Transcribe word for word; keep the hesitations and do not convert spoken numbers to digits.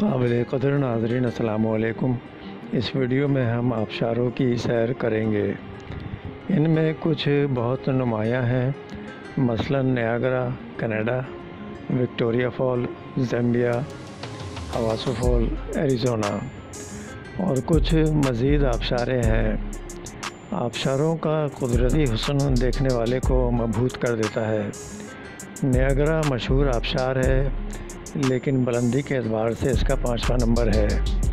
काबिल कदर नाज़रीन अस्सलामु अलैकुम। इस वीडियो में हम आबशारों की सैर करेंगे। इनमें कुछ बहुत नुमाया हैं, मसलन Niagara Canada, Victoria fall Zambia, Havasu fall Arizona, और कुछ मज़ीद आबशारे हैं। आबशारों का कुदरती हुस्न देखने वाले को मबहूत कर देता है। नियागरा मशहूर आबशार है, लेकिन बुलंदी के एतबार से इसका पाँचवा नंबर है।